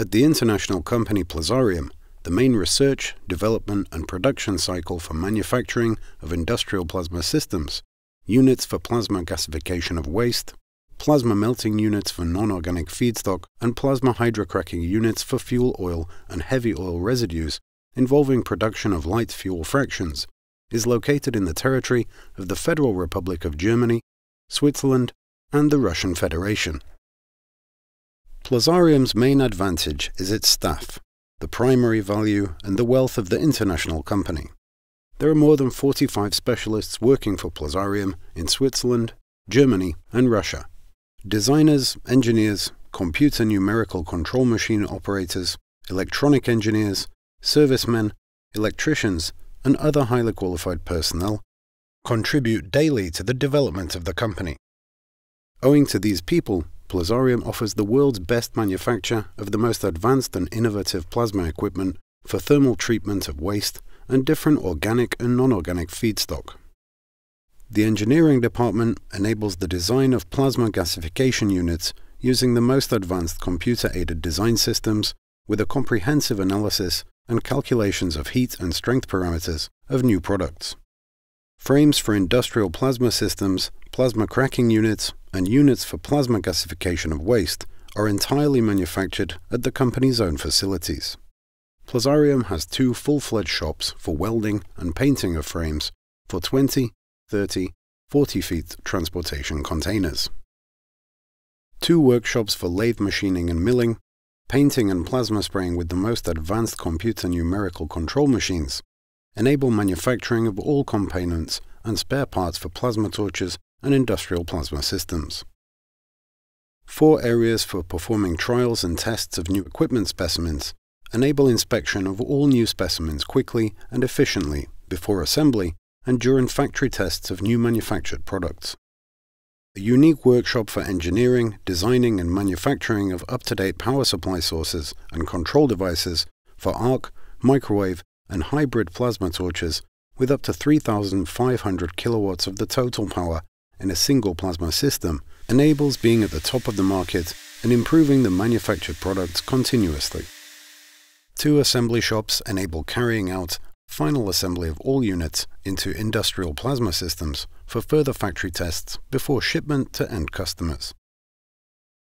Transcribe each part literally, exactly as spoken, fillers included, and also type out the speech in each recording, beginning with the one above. At the international company Plazarium, the main research, development and production cycle for manufacturing of industrial plasma systems, units for plasma gasification of waste, plasma melting units for non-organic feedstock, and plasma hydrocracking units for fuel oil and heavy oil residues involving production of light fuel fractions, is located in the territory of the Federal Republic of Germany, Switzerland, and the Russian Federation. Plazarium's main advantage is its staff, the primary value and the wealth of the international company. There are more than forty-five specialists working for Plazarium in Switzerland, Germany, and Russia. Designers, engineers, computer numerical control machine operators, electronic engineers, servicemen, electricians, and other highly qualified personnel contribute daily to the development of the company. Owing to these people, Plazarium offers the world's best manufacture of the most advanced and innovative plasma equipment for thermal treatment of waste and different organic and non-organic feedstock. The engineering department enables the design of plasma gasification units using the most advanced computer-aided design systems with a comprehensive analysis and calculations of heat and strength parameters of new products. Frames for industrial plasma systems, plasma cracking units, and units for plasma gasification of waste are entirely manufactured at the company's own facilities. Plazarium has two full-fledged shops for welding and painting of frames for twenty, thirty, forty feet transportation containers. Two workshops for lathe machining and milling, painting and plasma spraying with the most advanced computer numerical control machines, enable manufacturing of all components and spare parts for plasma torches and industrial plasma systems. Four areas for performing trials and tests of new equipment specimens enable inspection of all new specimens quickly and efficiently before assembly and during factory tests of new manufactured products. A unique workshop for engineering, designing and manufacturing of up-to-date power supply sources and control devices for arc, microwave and hybrid plasma torches with up to three thousand five hundred kilowatts of the total power in a single plasma system enables being at the top of the market and improving the manufactured products continuously. Two assembly shops enable carrying out final assembly of all units into industrial plasma systems for further factory tests before shipment to end customers.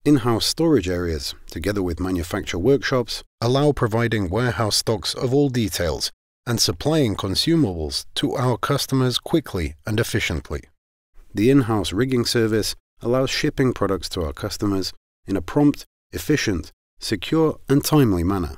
In-house storage areas, together with manufacture workshops, allow providing warehouse stocks of all details and supplying consumables to our customers quickly and efficiently. The in-house rigging service allows shipping products to our customers in a prompt, efficient, secure and timely manner.